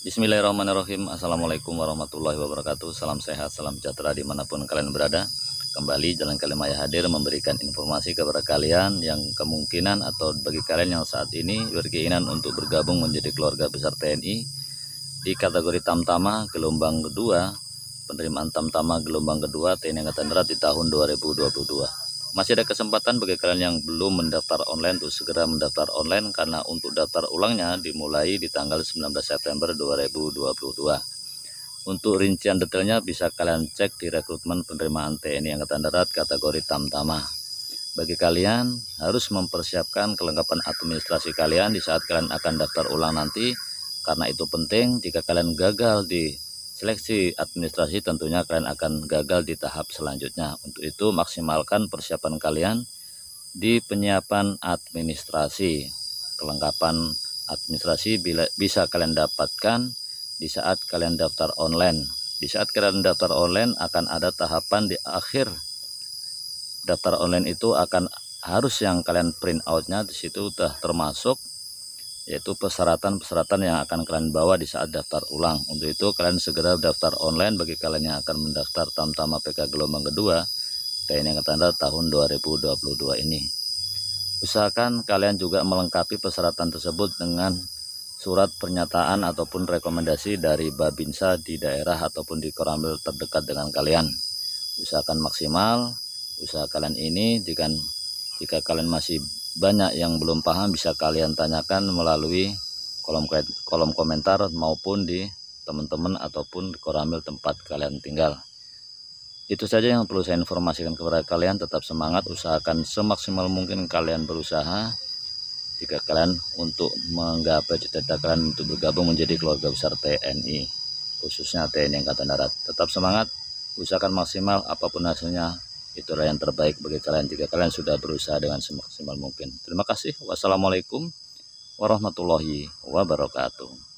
Bismillahirrahmanirrahim. Assalamualaikum warahmatullahi wabarakatuh. Salam sehat, salam sejahtera dimanapun kalian berada. Kembali Jalan Kalimaya hadir memberikan informasi kepada kalian yang kemungkinan atau bagi kalian yang saat ini berkeinginan untuk bergabung menjadi keluarga besar TNI di kategori Tamtama gelombang kedua, penerimaan Tamtama gelombang kedua TNI Angkatan Darat di tahun 2022. Masih ada kesempatan bagi kalian yang belum mendaftar online untuk segera mendaftar online, karena untuk daftar ulangnya dimulai di tanggal 19 September 2022. Untuk rincian detailnya bisa kalian cek di rekrutmen penerimaan TNI Angkatan Darat kategori Tamtama. Bagi kalian harus mempersiapkan kelengkapan administrasi kalian di saat kalian akan daftar ulang nanti. Karena itu penting, jika kalian gagal di seleksi administrasi tentunya kalian akan gagal di tahap selanjutnya. Untuk itu maksimalkan persiapan kalian di penyiapan administrasi. Kelengkapan administrasi bisa kalian dapatkan di saat kalian daftar online. Di saat kalian daftar online akan ada tahapan di akhir daftar online, itu akan harus yang kalian print outnya di situ sudah termasuk, yaitu persyaratan-persyaratan yang akan kalian bawa di saat daftar ulang. Untuk itu kalian segera daftar online bagi kalian yang akan mendaftar Tamtama PK gelombang kedua TNI Angkatan Darat tahun 2022 ini. Usahakan kalian juga melengkapi persyaratan tersebut dengan surat pernyataan ataupun rekomendasi dari Babinsa di daerah ataupun di Koramil terdekat dengan kalian. Usahakan maksimal usaha kalian ini. Jika kalian masih banyak yang belum paham, bisa kalian tanyakan melalui kolom komentar maupun di teman-teman ataupun di Koramil tempat kalian tinggal. Itu saja yang perlu saya informasikan kepada kalian. Tetap semangat, usahakan semaksimal mungkin kalian berusaha jika kalian untuk menggapai cita-cita kalian untuk bergabung menjadi keluarga besar TNI, khususnya TNI Angkatan Darat. Tetap semangat, usahakan maksimal, apapun hasilnya itulah yang terbaik bagi kalian jika kalian sudah berusaha dengan semaksimal mungkin. Terima kasih. Wassalamualaikum warahmatullahi wabarakatuh.